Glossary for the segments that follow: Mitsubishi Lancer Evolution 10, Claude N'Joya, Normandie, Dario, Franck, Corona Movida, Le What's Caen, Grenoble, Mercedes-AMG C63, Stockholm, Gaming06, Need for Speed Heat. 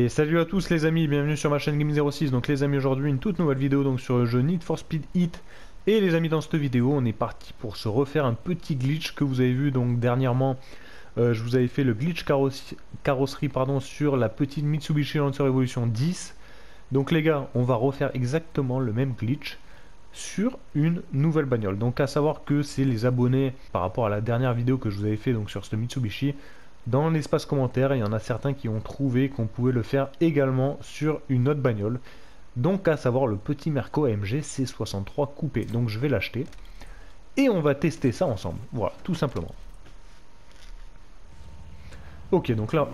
Et salut à tous les amis, bienvenue sur ma chaîne Gaming06. Donc les amis, aujourd'hui une toute nouvelle vidéo donc sur le jeu Need for Speed Heat. Et les amis, dans cette vidéo on est parti pour se refaire un petit glitch que vous avez vu donc dernièrement. Je vous avais fait le glitch carrosserie pardon, sur la petite Mitsubishi Lancer Evolution 10. Donc les gars, on va refaire exactement le même glitch sur une nouvelle bagnole. Donc à savoir que c'est les abonnés par rapport à la dernière vidéo que je vous avais fait donc sur ce Mitsubishi. Dans l'espace commentaire, il y en a certains qui ont trouvé qu'on pouvait le faire également sur une autre bagnole. Donc à savoir le petit Mercedes-AMG C63 coupé. Donc je vais l'acheter et on va tester ça ensemble. Voilà, tout simplement. Ok, donc là,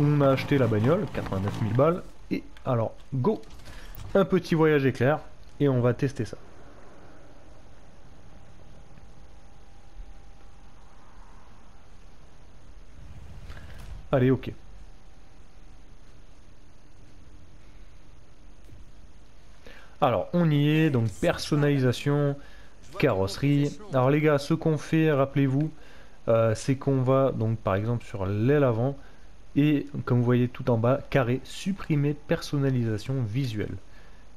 on a acheté la bagnole, 89 000 balles. Et alors, go! Un petit voyage éclair et on va tester ça. Allez, ok. Alors, on y est, donc personnalisation, carrosserie. Alors les gars, ce qu'on fait, rappelez-vous, c'est qu'on va, donc par exemple sur l'aile avant, et comme vous voyez tout en bas, carré, supprimer personnalisation visuelle.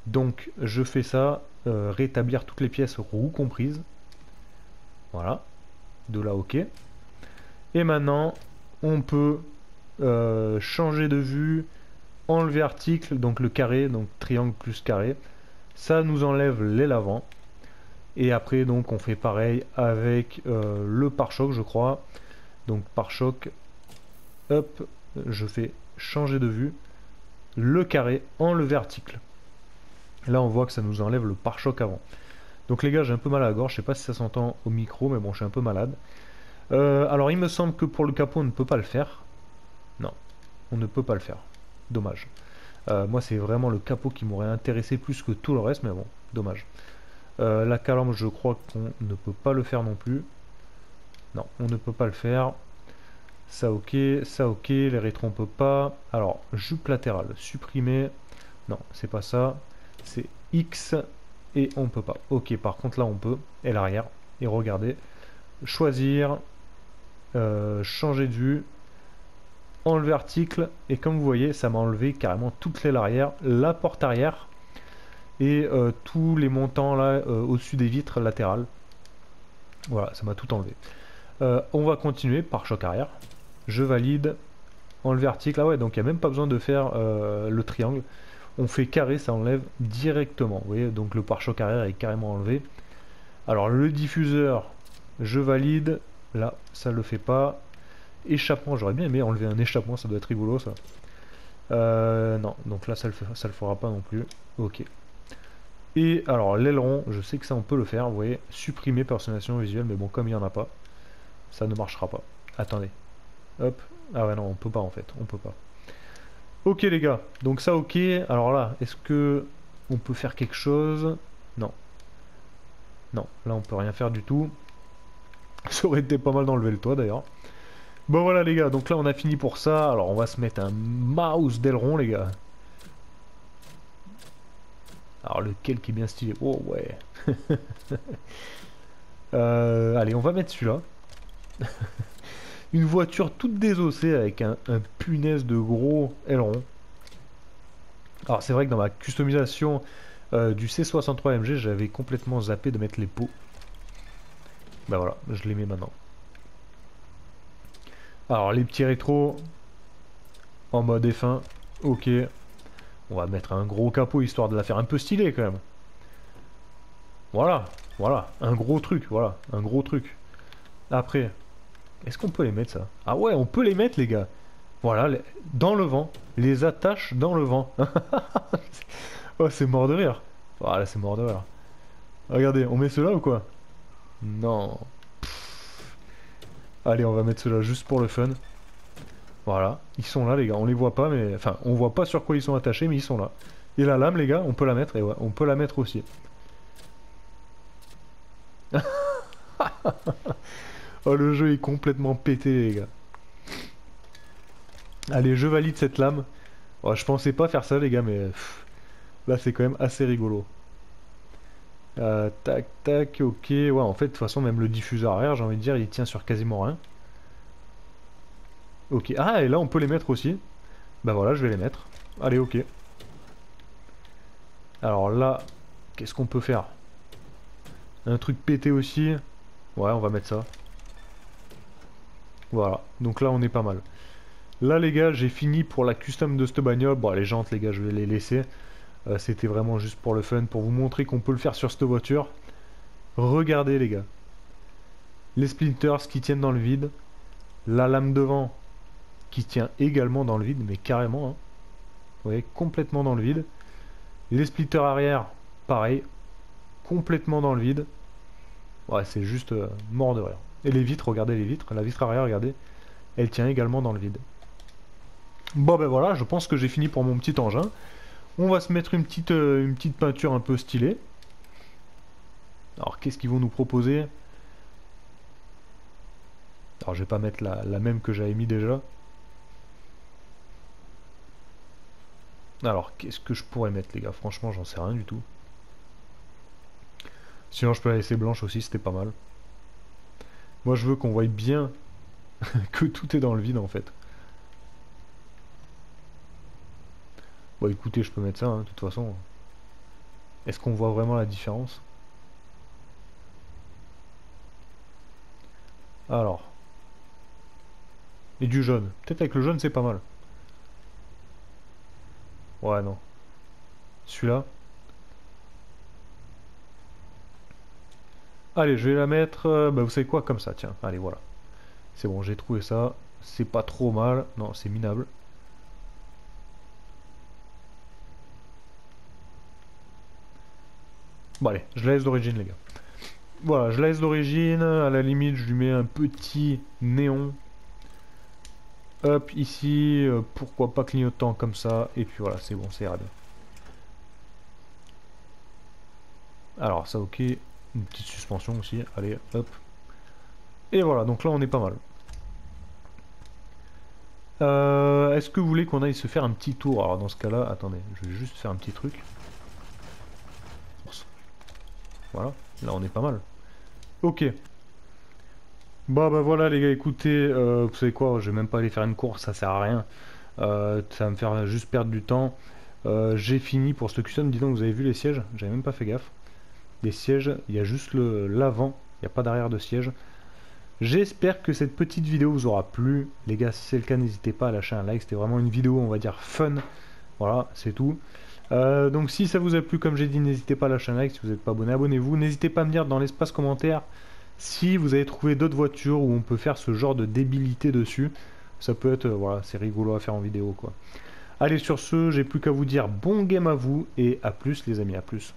Donc je fais ça, rétablir toutes les pièces, roues comprises. Voilà, de là ok. Et maintenant, on peut changer de vue, enlever article, donc le carré, donc triangle plus carré, ça nous enlève l'aile avant. Et après donc on fait pareil avec le pare-choc je crois. Donc pare-choc, hop, je fais changer de vue, le carré, enlever article. Là on voit que ça nous enlève le pare-choc avant. Donc les gars, j'ai un peu mal à la gorge, je sais pas si ça s'entend au micro, mais bon, je suis un peu malade. Alors il me semble que pour le capot on ne peut pas le faire. Non, on ne peut pas le faire. Dommage. Moi c'est vraiment le capot qui m'aurait intéressé plus que tout le reste, mais bon, dommage. La calandre, je crois qu'on ne peut pas le faire non plus. Non, on ne peut pas le faire. Ça ok, ça ok, les rétros on peut pas. Alors, jupe latérale, supprimer. Non, c'est pas ça. C'est X et on peut pas. Ok, par contre là on peut. Et l'arrière. Et regardez. Choisir. Changer de vue. Enlever article. Et comme vous voyez, ça m'a enlevé carrément toutes les arrière. La porte arrière. Et tous les montants là au-dessus des vitres latérales. Voilà, ça m'a tout enlevé. On va continuer par choc arrière. Je valide. Enlever article. Ah ouais, donc il n'y a même pas besoin de faire le triangle. On fait carré, ça enlève directement. Vous voyez, donc le pare-choc arrière est carrément enlevé. Alors le diffuseur, je valide. Là, ça le fait pas. Échappement, j'aurais bien aimé enlever un échappement, ça doit être rigolo ça. Non, donc là ça le fera pas non plus. Ok. Et alors l'aileron, je sais que ça on peut le faire, vous voyez, supprimer personnalisation visuelle, mais bon, comme il n'y en a pas, ça ne marchera pas. Attendez, hop, ah ouais non, on peut pas en fait, on peut pas. Ok les gars, donc ça ok, alors là, est-ce que on peut faire quelque chose? Non, non, là on peut rien faire du tout. Ça aurait été pas mal d'enlever le toit d'ailleurs. Bon voilà les gars, donc là on a fini pour ça, alors on va se mettre un mouse d'aileron les gars. Alors lequel qui est bien stylé? Oh ouais. Allez, on va mettre celui-là. Une voiture toute désossée avec un punaise de gros aileron. Alors c'est vrai que dans ma customisation du C63 AMG, j'avais complètement zappé de mettre les pots. Ben voilà, je les mets maintenant. Alors les petits rétros en mode F1, ok. On va mettre un gros capot histoire de la faire un peu stylée quand même. Voilà, voilà, un gros truc, voilà, un gros truc. Après, est-ce qu'on peut les mettre ça? Ah ouais, on peut les mettre les gars. Voilà, les... dans le vent, les attaches dans le vent. Oh, c'est mort de rire. Voilà, c'est mort de rire. Regardez, on met cela ou quoi? Non. Pff. Allez, on va mettre cela juste pour le fun. Voilà, ils sont là les gars, on les voit pas, mais enfin on voit pas sur quoi ils sont attachés, mais ils sont là. Et la lame les gars, on peut la mettre, et ouais, on peut la mettre aussi. Oh, le jeu est complètement pété les gars. Allez, je valide cette lame. Oh, je pensais pas faire ça les gars, mais pff, là c'est quand même assez rigolo. Tac tac, ok, ouais, en fait de toute façon même le diffuseur arrière, j'ai envie de dire, il tient sur quasiment rien. Ok, ah et là on peut les mettre aussi. Bah voilà, je vais les mettre. Allez, ok. Alors là, qu'est-ce qu'on peut faire? Un truc pété aussi. Ouais, on va mettre ça. Voilà, donc là on est pas mal. Là les gars, j'ai fini pour la custom de cette bagnole. Bon, les jantes les gars, je vais les laisser. C'était vraiment juste pour le fun, pour vous montrer qu'on peut le faire sur cette voiture. Regardez les gars. Les splinters qui tiennent dans le vide. La lame devant qui tient également dans le vide, mais carrément. Hein. Vous voyez, complètement dans le vide. Les splitters arrière, pareil. Complètement dans le vide. Ouais, c'est juste mort de rire. Et les vitres, regardez les vitres. La vitre arrière, regardez, elle tient également dans le vide. Bon ben voilà, je pense que j'ai fini pour mon petit engin. On va se mettre une petite peinture un peu stylée. Alors qu'est-ce qu'ils vont nous proposer? Alors je vais pas mettre la même que j'avais mis déjà. Alors qu'est-ce que je pourrais mettre les gars? Franchement j'en sais rien du tout. Sinon je peux la laisser blanche aussi, c'était pas mal. Moi je veux qu'on voie bien que tout est dans le vide en fait. Bon écoutez, je peux mettre ça hein, de toute façon. Est-ce qu'on voit vraiment la différence? Alors. Et du jaune. Peut-être avec le jaune c'est pas mal. Ouais non. Celui-là. Allez, je vais la mettre, bah vous savez quoi, comme ça, tiens, allez, voilà. C'est bon, j'ai trouvé ça, c'est pas trop mal, non, c'est minable. Bon, allez, je la laisse d'origine, les gars. Voilà, je la laisse d'origine, à la limite, je lui mets un petit néon. Hop, ici, pourquoi pas clignotant comme ça, et puis voilà, c'est bon, ça ira bien. Alors, ça, ok. Une petite suspension aussi, allez hop. Et voilà, donc là on est pas mal. Est-ce que vous voulez qu'on aille se faire un petit tour? Alors dans ce cas là, attendez, je vais juste faire un petit truc. Voilà, là on est pas mal. Ok. Bah voilà les gars, écoutez, vous savez quoi, je vais même pas aller faire une course, ça sert à rien. Ça va me faire juste perdre du temps. J'ai fini pour ce custom, dis donc vous avez vu les sièges? J'avais même pas fait gaffe. Des sièges, il y a juste l'avant, il n'y a pas d'arrière de siège. J'espère que cette petite vidéo vous aura plu. Les gars, si c'est le cas, n'hésitez pas à lâcher un like. C'était vraiment une vidéo, on va dire, fun. Voilà, c'est tout. Donc si ça vous a plu, comme j'ai dit, n'hésitez pas à lâcher un like. Si vous n'êtes pas abonné, abonnez-vous. N'hésitez pas à me dire dans l'espace commentaire si vous avez trouvé d'autres voitures où on peut faire ce genre de débilité dessus. Ça peut être, voilà, c'est rigolo à faire en vidéo, quoi. Allez, sur ce, j'ai plus qu'à vous dire bon game à vous et à plus les amis, à plus.